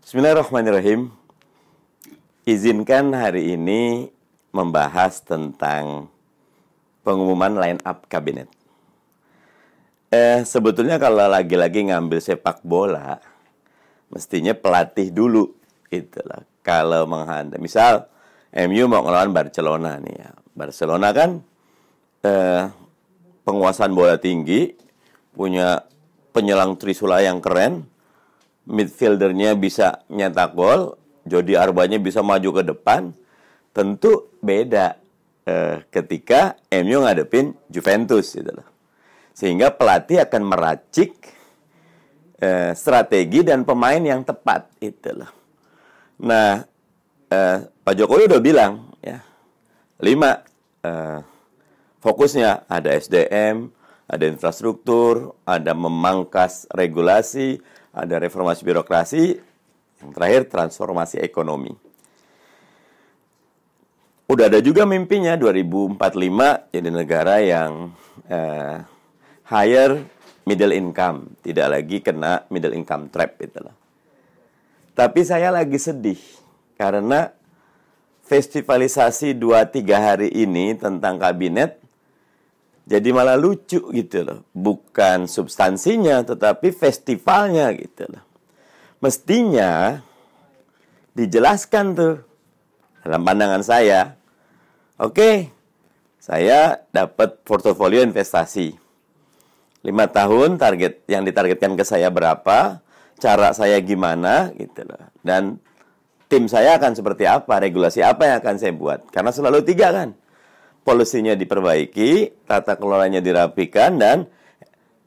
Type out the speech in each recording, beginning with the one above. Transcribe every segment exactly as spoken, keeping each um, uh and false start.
Bismillahirrahmanirrahim. Izinkan hari ini membahas tentang pengumuman line up kabinet. Eh, sebetulnya kalau lagi-lagi ngambil sepak bola, mestinya pelatih dulu. Itulah. Kalau menghadapi, misal M U mau ngelawan Barcelona nih ya. Barcelona kan eh, penguasaan bola tinggi, punya penyelang trisula yang keren, midfieldernya bisa nyetak gol, Jody Arbanya bisa maju ke depan. Tentu beda eh, ketika M U ngadepin Juventus gitu loh. Sehingga pelatih akan meracik eh, strategi dan pemain yang tepat itu loh. Nah, eh, Pak Jokowi udah bilang ya, lima eh, fokusnya ada S D M, ada infrastruktur, ada memangkas regulasi, ada reformasi birokrasi, yang terakhir transformasi ekonomi. Udah ada juga mimpinya dua ribu empat puluh lima jadi negara yang eh, higher middle income, tidak lagi kena middle income trap itulah. Tapi saya lagi sedih karena festivalisasi dua tiga hari ini tentang kabinet jadi malah lucu gitu loh. Bukan substansinya tetapi festivalnya gitu loh. Mestinya dijelaskan tuh. Dalam pandangan saya, oke, okay, saya dapat portofolio investasi. Lima tahun target yang ditargetkan ke saya berapa, cara saya gimana, gitu loh. Dan tim saya akan seperti apa, regulasi apa yang akan saya buat. Karena selalu tiga kan, polisinya diperbaiki, tata kelolanya dirapikan, dan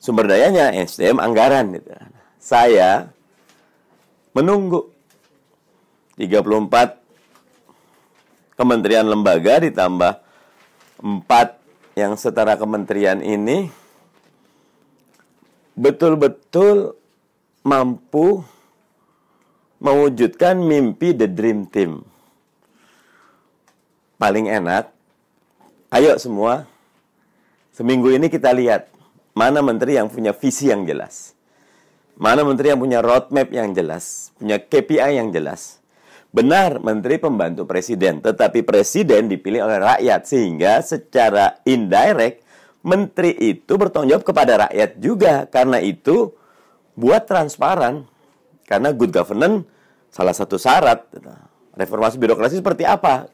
sumber dayanya S D M anggaran. Gitu. Saya menunggu tiga puluh empat kementerian lembaga ditambah empat yang setara kementerian ini betul-betul mampu mewujudkan mimpi The Dream Team. Paling enak, ayo semua, seminggu ini kita lihat mana menteri yang punya visi yang jelas, mana menteri yang punya roadmap yang jelas, punya K P I yang jelas. Benar, menteri pembantu presiden, tetapi presiden dipilih oleh rakyat, sehingga secara indirect menteri itu bertanggung jawab kepada rakyat juga. Karena itu buat transparan, karena good governance salah satu syarat. Reformasi birokrasi seperti apa?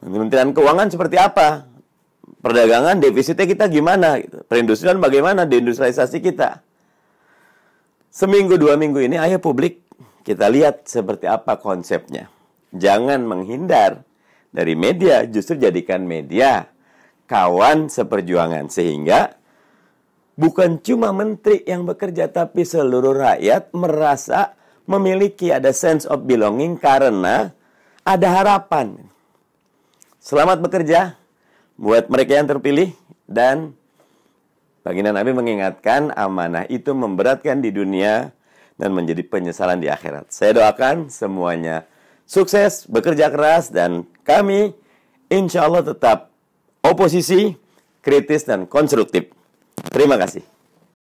Kementerian keuangan seperti apa? Perdagangan defisitnya kita gimana? Perindustrian bagaimana? Deindustrialisasi kita. Seminggu dua minggu ini ayo publik kita lihat seperti apa konsepnya. Jangan menghindar dari media, justru jadikan media kawan seperjuangan. Sehingga bukan cuma menteri yang bekerja, tapi seluruh rakyat merasa memiliki, ada sense of belonging karena ada harapan. Selamat bekerja buat mereka yang terpilih. Dan baginda Nabi mengingatkan amanah itu memberatkan di dunia dan menjadi penyesalan di akhirat. Saya doakan semuanya sukses, bekerja keras, dan kami insya Allah tetap oposisi, kritis, dan konstruktif. Terima kasih.